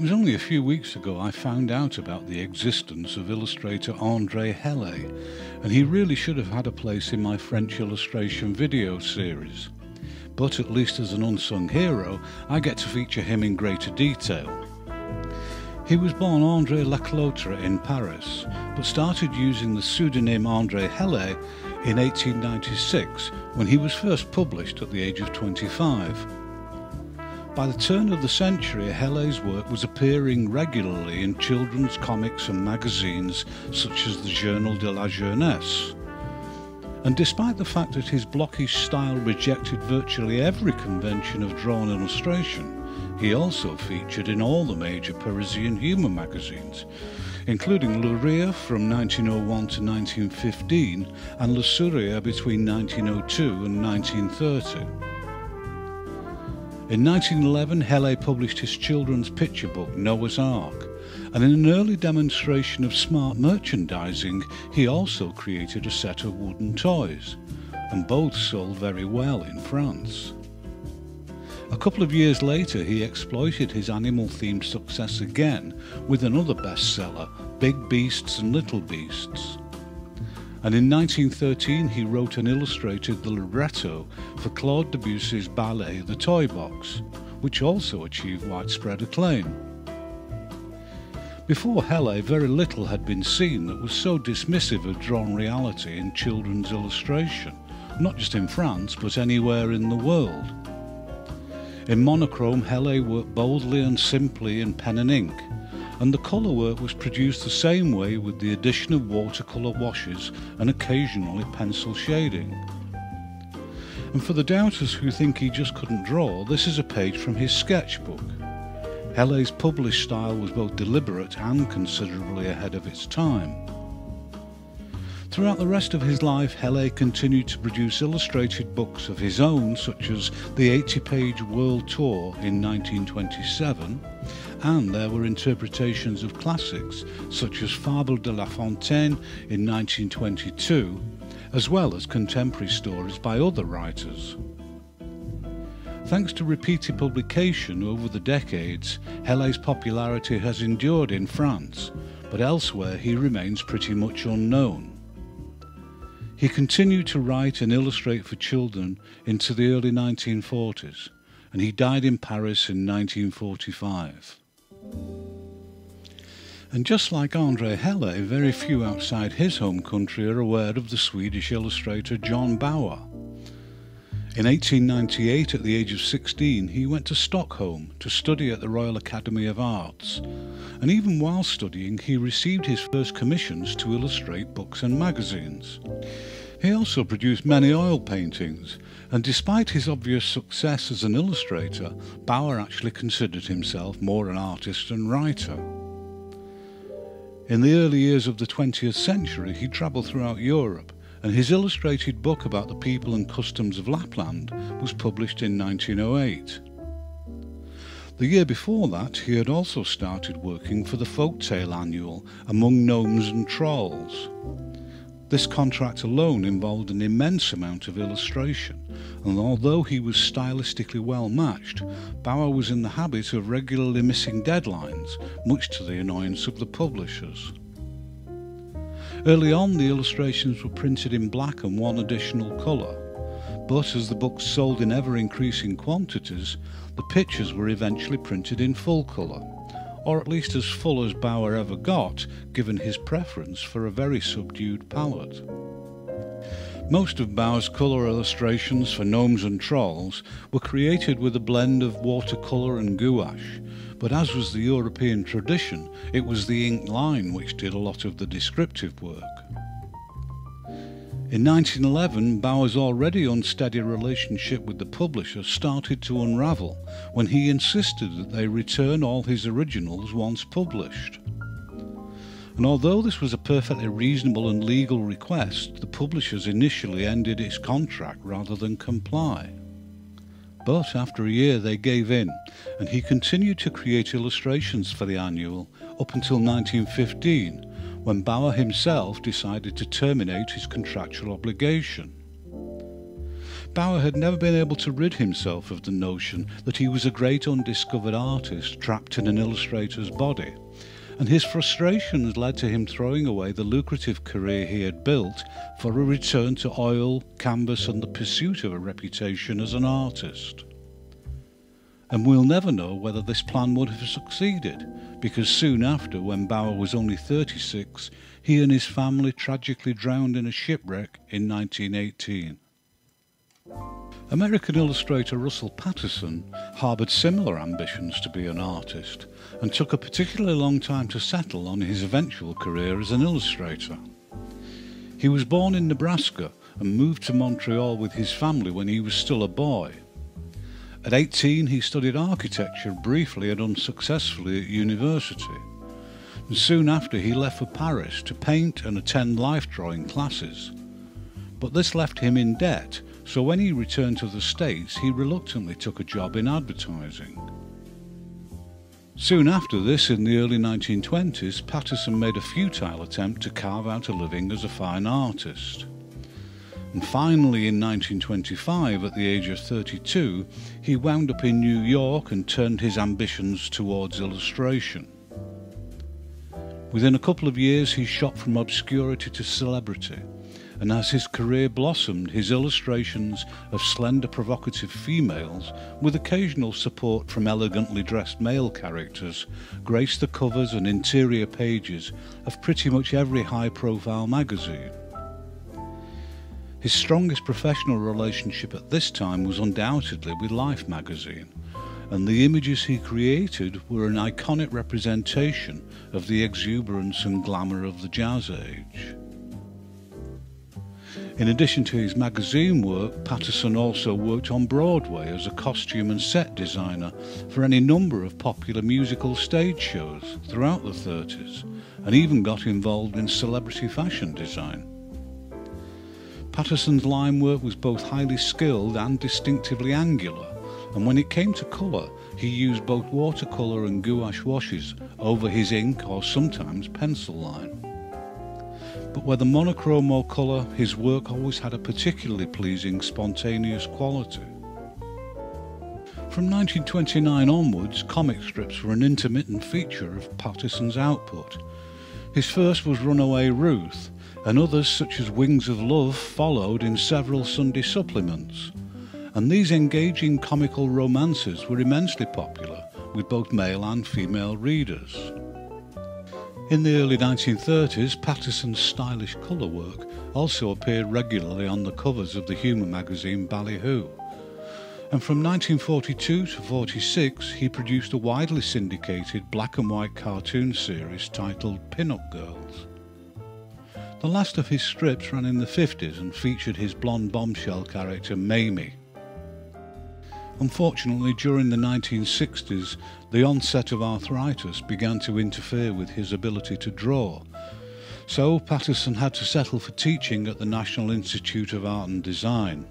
It was only a few weeks ago I found out about the existence of illustrator André Helle, and he really should have had a place in my French illustration video series. But at least as an unsung hero, I get to feature him in greater detail. He was born André Laclotre in Paris, but started using the pseudonym André Helle in 1896, when he was first published at the age of 25. By the turn of the century, Helle's work was appearing regularly in children's comics and magazines such as the Journal de la Jeunesse. And despite the fact that his blockish style rejected virtually every convention of drawn illustration, he also featured in all the major Parisian humour magazines, including Le Rire from 1901 to 1915 and Le Sourire between 1902 and 1930. In 1911, Helle published his children's picture book, Noah's Ark, and in an early demonstration of smart merchandising, he also created a set of wooden toys, and both sold very well in France. A couple of years later, he exploited his animal-themed success again with another bestseller, Big Beasts and Little Beasts. And in 1913 he wrote and illustrated the libretto for Claude Debussy's ballet The Toy Box, which also achieved widespread acclaim. Before Helle, very little had been seen that was so dismissive of drawn reality in children's illustration, not just in France but anywhere in the world. In monochrome, Helle worked boldly and simply in pen and ink, and the colour work was produced the same way with the addition of watercolour washes and occasionally pencil shading. And for the doubters who think he just couldn't draw, this is a page from his sketchbook. Helle's published style was both deliberate and considerably ahead of its time. Throughout the rest of his life, Helle continued to produce illustrated books of his own, such as the 80-page World Tour in 1927, and there were interpretations of classics such as Fables de la Fontaine in 1922, as well as contemporary stories by other writers. Thanks to repeated publication over the decades, Helle's popularity has endured in France, but elsewhere he remains pretty much unknown. He continued to write and illustrate for children into the early 1940s, and he died in Paris in 1945. And just like André Helle, very few outside his home country are aware of the Swedish illustrator John Bauer. In 1898, at the age of 16, he went to Stockholm to study at the Royal Academy of Arts, and even while studying he received his first commissions to illustrate books and magazines. He also produced many oil paintings, and despite his obvious success as an illustrator, Bauer actually considered himself more an artist and writer. In the early years of the 20th century, he travelled throughout Europe, and his illustrated book about the people and customs of Lapland was published in 1908. The year before that, he had also started working for the Folktale Annual Among Gnomes and Trolls. This contract alone involved an immense amount of illustration, and although he was stylistically well matched, Bauer was in the habit of regularly missing deadlines, much to the annoyance of the publishers. Early on, the illustrations were printed in black and one additional colour, but as the books sold in ever-increasing quantities, the pictures were eventually printed in full colour, or at least as full as Bauer ever got, given his preference for a very subdued palette. Most of Bauer's colour illustrations for Gnomes and Trolls were created with a blend of watercolour and gouache, but as was the European tradition, it was the ink line which did a lot of the descriptive work. In 1911, Bauer's already unsteady relationship with the publisher started to unravel when he insisted that they return all his originals once published. And although this was a perfectly reasonable and legal request, the publishers initially ended its contract rather than comply. But after a year they gave in, and he continued to create illustrations for the annual up until 1915, when Bauer himself decided to terminate his contractual obligation. Bauer had never been able to rid himself of the notion that he was a great undiscovered artist trapped in an illustrator's body, and his frustrations led to him throwing away the lucrative career he had built for a return to oil, canvas and the pursuit of a reputation as an artist. And we'll never know whether this plan would have succeeded, because soon after, when Bauer was only 36, he and his family tragically drowned in a shipwreck in 1918. American illustrator Russell Patterson harboured similar ambitions to be an artist, and took a particularly long time to settle on his eventual career as an illustrator. He was born in Nebraska and moved to Montreal with his family when he was still a boy. At 18, he studied architecture briefly and unsuccessfully at university, and soon after he left for Paris to paint and attend life-drawing classes. But this left him in debt, so when he returned to the States, he reluctantly took a job in advertising. Soon after this, in the early 1920s, Patterson made a futile attempt to carve out a living as a fine artist. And finally, in 1925, at the age of 32, he wound up in New York and turned his ambitions towards illustration. Within a couple of years, he shot from obscurity to celebrity, and as his career blossomed, his illustrations of slender, provocative females, with occasional support from elegantly dressed male characters, graced the covers and interior pages of pretty much every high-profile magazine. His strongest professional relationship at this time was undoubtedly with Life magazine, and the images he created were an iconic representation of the exuberance and glamour of the Jazz Age. In addition to his magazine work, Patterson also worked on Broadway as a costume and set designer for any number of popular musical stage shows throughout the 30s, and even got involved in celebrity fashion design. Patterson's line work was both highly skilled and distinctively angular, and when it came to colour, he used both watercolour and gouache washes over his ink or sometimes pencil line. But whether monochrome or colour, his work always had a particularly pleasing, spontaneous quality. From 1929 onwards, comic strips were an intermittent feature of Patterson's output. His first was Runaway Ruth, and others such as Wings of Love followed in several Sunday supplements, and these engaging comical romances were immensely popular with both male and female readers. In the early 1930s, Patterson's stylish colour work also appeared regularly on the covers of the humour magazine Ballyhoo, and from 1942 to 46 he produced a widely syndicated black and white cartoon series titled Pinup Girls. The last of his strips ran in the 50s and featured his blonde bombshell character Mamie. Unfortunately, during the 1960s, the onset of arthritis began to interfere with his ability to draw, so Patterson had to settle for teaching at the National Institute of Art and Design,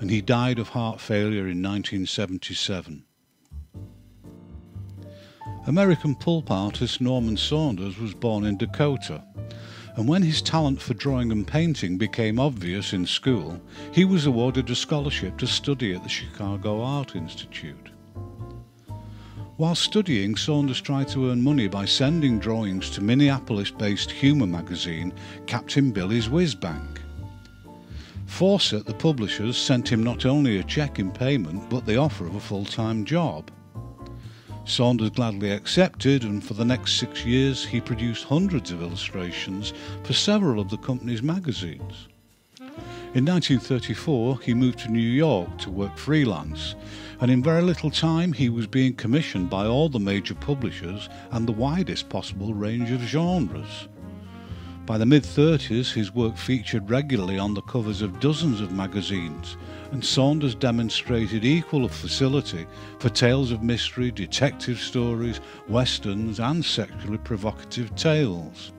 and he died of heart failure in 1977. American pulp artist Norman Saunders was born in Dakota, and when his talent for drawing and painting became obvious in school, he was awarded a scholarship to study at the Chicago Art Institute. While studying, Saunders tried to earn money by sending drawings to Minneapolis-based humor magazine Captain Billy's Whiz Bank. Fawcett, the publishers, sent him not only a check in payment, but the offer of a full-time job. Saunders gladly accepted, and for the next 6 years he produced hundreds of illustrations for several of the company's magazines. In 1934 he moved to New York to work freelance, and in very little time he was being commissioned by all the major publishers and the widest possible range of genres. By the mid-30s his work featured regularly on the covers of dozens of magazines, and Saunders demonstrated equal facility for tales of mystery, detective stories, westerns and sexually provocative tales.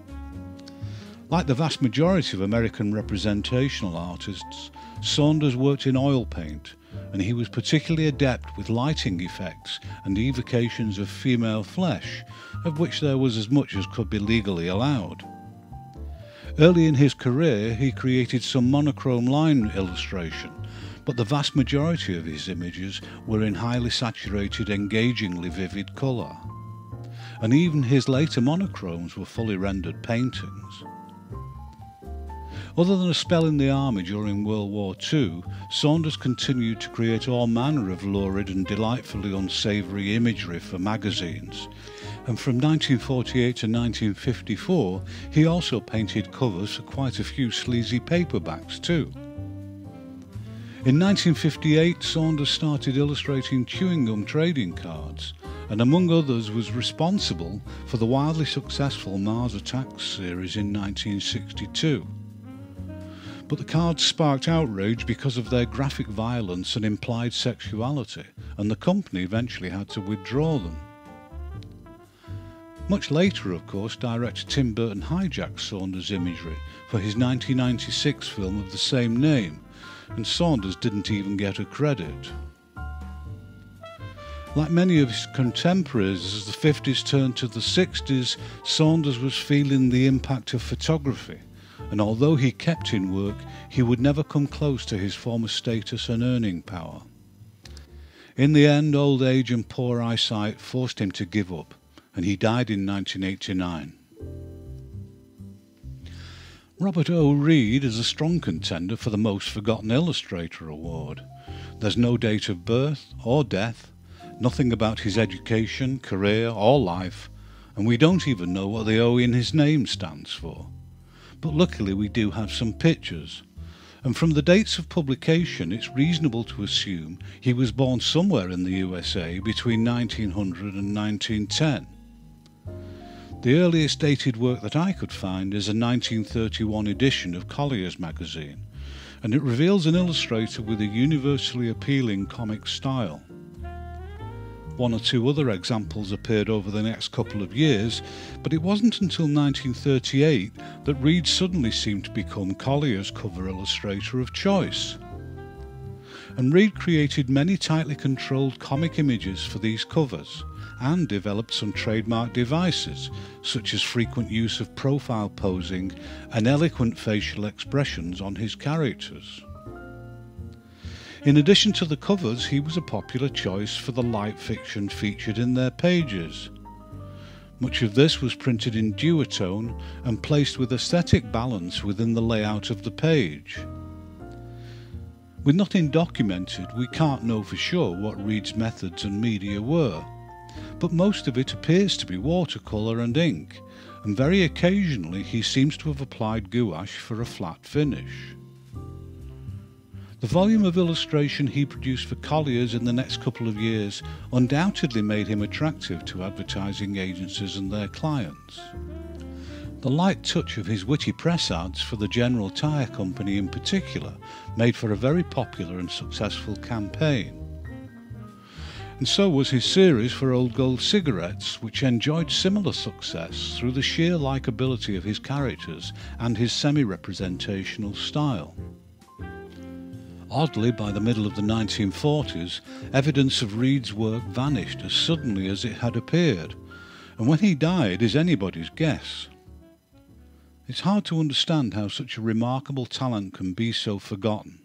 Like the vast majority of American representational artists, Saunders worked in oil paint, and he was particularly adept with lighting effects and evocations of female flesh, of which there was as much as could be legally allowed. Early in his career, he created some monochrome line illustration, but the vast majority of his images were in highly saturated, engagingly vivid colour, and even his later monochromes were fully rendered paintings. Other than a spell in the army during World War II, Saunders continued to create all manner of lurid and delightfully unsavoury imagery for magazines, and from 1948 to 1954 he also painted covers for quite a few sleazy paperbacks too. In 1958 Saunders started illustrating chewing gum trading cards, and among others was responsible for the wildly successful Mars Attacks series in 1962. But the cards sparked outrage because of their graphic violence and implied sexuality, and the company eventually had to withdraw them. Much later, of course, director Tim Burton hijacked Saunders' imagery for his 1996 film of the same name, and Saunders didn't even get a credit. Like many of his contemporaries, as the 50s turned to the 60s, Saunders was feeling the impact of photography. And although he kept in work, he would never come close to his former status and earning power. In the end, old age and poor eyesight forced him to give up, and he died in 1989. Robert O. Reid is a strong contender for the Most Forgotten Illustrator Award. There's no date of birth or death, nothing about his education, career or life, and we don't even know what the O in his name stands for. But luckily we do have some pictures, and from the dates of publication it's reasonable to assume he was born somewhere in the USA between 1900 and 1910. The earliest dated work that I could find is a 1931 edition of Collier's magazine, and it reveals an illustrator with a universally appealing comic style. One or two other examples appeared over the next couple of years, but it wasn't until 1938 that Reid suddenly seemed to become Collier's cover illustrator of choice. And Reid created many tightly controlled comic images for these covers, and developed some trademark devices, such as frequent use of profile posing and eloquent facial expressions on his characters. In addition to the covers, he was a popular choice for the light fiction featured in their pages. Much of this was printed in duotone and placed with aesthetic balance within the layout of the page. With nothing documented, we can't know for sure what Reid's methods and media were, but most of it appears to be watercolour and ink, and very occasionally he seems to have applied gouache for a flat finish. The volume of illustration he produced for Collier's in the next couple of years undoubtedly made him attractive to advertising agencies and their clients. The light touch of his witty press ads for the General Tyre Company in particular made for a very popular and successful campaign. And so was his series for Old Gold cigarettes, which enjoyed similar success through the sheer likability of his characters and his semi-representational style. Oddly, by the middle of the 1940s, evidence of Reid's work vanished as suddenly as it had appeared, and when he died is anybody's guess. It's hard to understand how such a remarkable talent can be so forgotten,